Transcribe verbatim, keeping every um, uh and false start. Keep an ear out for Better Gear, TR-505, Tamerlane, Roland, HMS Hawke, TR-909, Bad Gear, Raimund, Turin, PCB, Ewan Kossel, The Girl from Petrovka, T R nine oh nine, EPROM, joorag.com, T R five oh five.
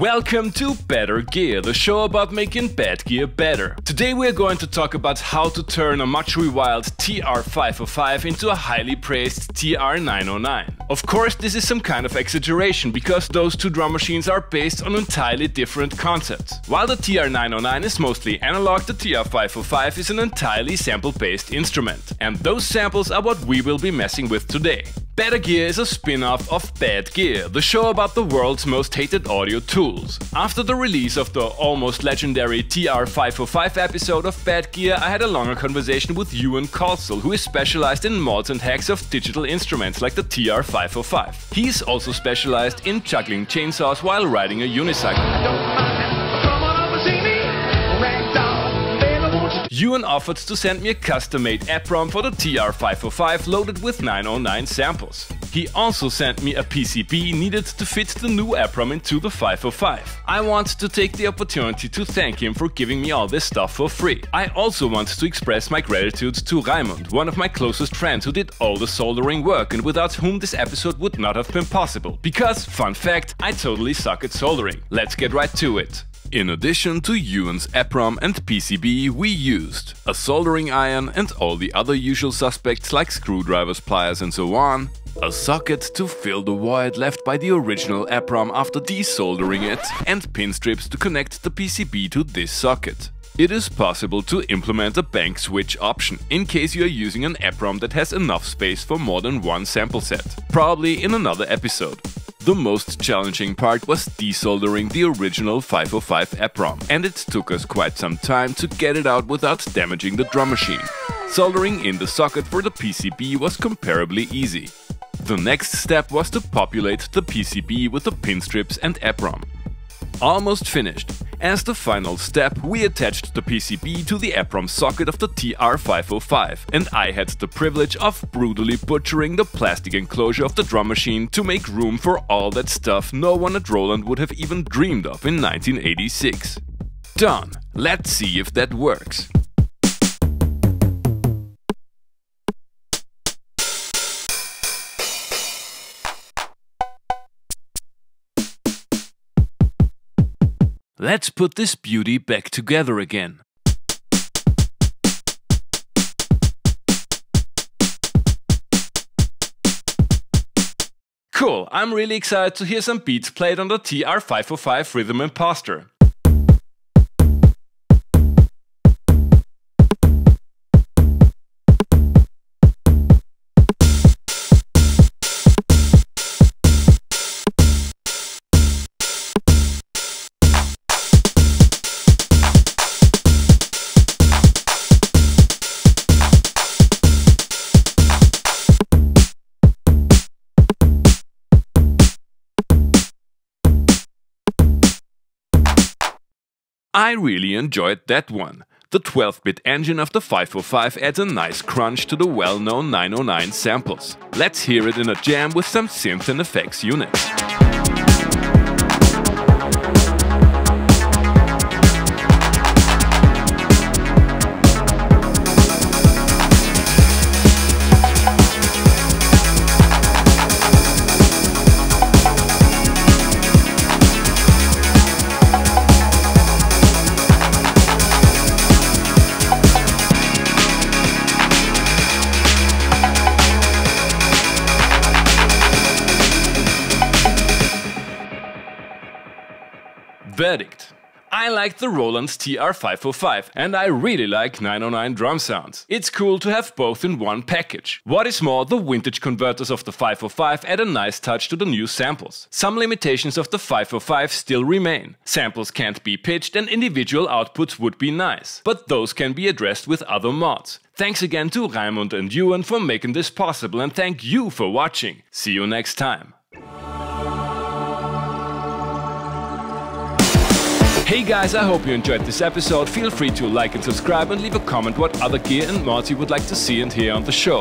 Welcome to Better Gear, the show about making bad gear better. Today we are going to talk about how to turn a much reviled T R five oh five into a highly praised T R nine oh nine. Of course, this is some kind of exaggeration, because those two drum machines are based on entirely different concepts. While the T R nine oh nine is mostly analog, the T R five oh five is an entirely sample-based instrument. And those samples are what we will be messing with today. Better Gear is a spin-off of Bad Gear, the show about the world's most hated audio tools. After the release of the almost legendary T R five oh five episode of Bad Gear, I had a longer conversation with Ewan Kossel, who is specialized in mods and hacks of digital instruments like the T R five oh five. He's also specialized in juggling chainsaws while riding a unicycle. Ewan offered to send me a custom-made EPROM for the T R five oh five loaded with nine oh nine samples. He also sent me a P C B needed to fit the new EPROM into the five oh five. I want to take the opportunity to thank him for giving me all this stuff for free. I also want to express my gratitude to Raimund, one of my closest friends who did all the soldering work and without whom this episode would not have been possible. Because, fun fact, I totally suck at soldering. Let's get right to it. In addition to Ewan's EPROM and P C B, we used a soldering iron and all the other usual suspects like screwdrivers, pliers and so on, a socket to fill the void left by the original EPROM after desoldering it, and pin strips to connect the P C B to this socket. It is possible to implement a bank switch option, in case you are using an EPROM that has enough space for more than one sample set, probably in another episode. The most challenging part was desoldering the original five oh five EPROM, and it took us quite some time to get it out without damaging the drum machine. Soldering in the socket for the P C B was comparably easy. The next step was to populate the P C B with the pin strips and EPROM. Almost finished. As the final step, we attached the P C B to the EPROM socket of the T R five oh five, and I had the privilege of brutally butchering the plastic enclosure of the drum machine to make room for all that stuff no one at Roland would have even dreamed of in nineteen eighty-six. Done! Let's see if that works. Let's put this beauty back together again. Cool, I'm really excited to hear some beats played on the T R five oh five Rhythm Imposter. I really enjoyed that one. The twelve bit engine of the five oh five adds a nice crunch to the well-known nine oh nine samples. Let's hear it in a jam with some synth and effects units. Verdict. I like the Roland T R five oh five and I really like nine oh nine drum sounds. It's cool to have both in one package. What is more, the vintage converters of the five oh five add a nice touch to the new samples. Some limitations of the five oh five still remain. Samples can't be pitched and individual outputs would be nice, but those can be addressed with other mods. Thanks again to Raimund and Ewan for making this possible, and thank you for watching. See you next time. Hey guys, I hope you enjoyed this episode. Feel free to like and subscribe and leave a comment what other gear and mods you would like to see and hear on the show.